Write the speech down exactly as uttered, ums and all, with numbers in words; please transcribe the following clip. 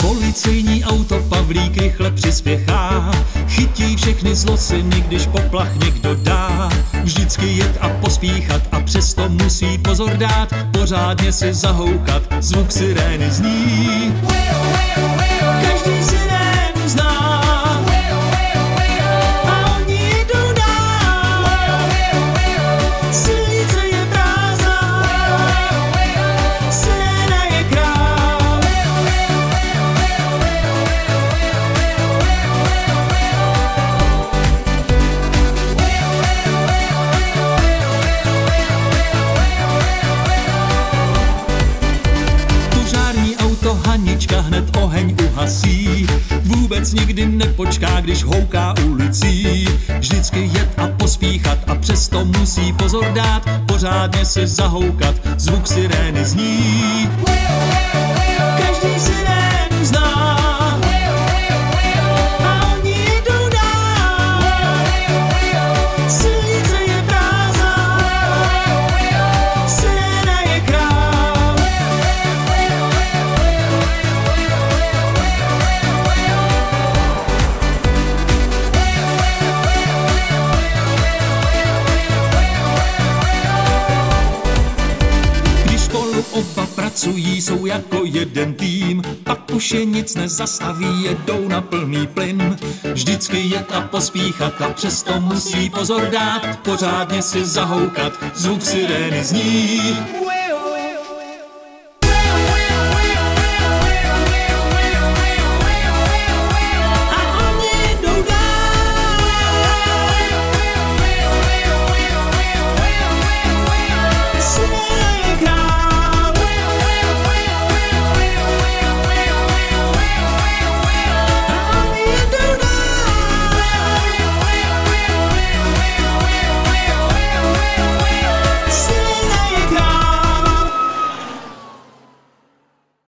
Policejní auto Pavlík rychle přispěchá, chytí všechny zlociny, když poplach někdo dá. Vždycky jet a pospíchat a přesto musí pozor dát, pořádně se zahoukat, zvuk sirény zní. Každý sirénu zná a oni jdou dál. Silnice je prázdná, siréna je král. Požární auto Hanička hned oheň uhasí, vůbec nikdy nepočká, když houká ulicí. Vždycky jet a pospíchat a přesto musí pozor dát, pořádně se zahoukat, zvuk sirény zní. Každý sirénu zná a oni jdou dál. Silnice je prázdná, siréna je král. Když spolu oba pracují, jsou jako jeden tým, pak už je nic nezastaví, jedou na plný plyn. Vždycky jet a pospíchat a přesto musí pozor dát, pořádně si zahoukat, zvuk sirény zní.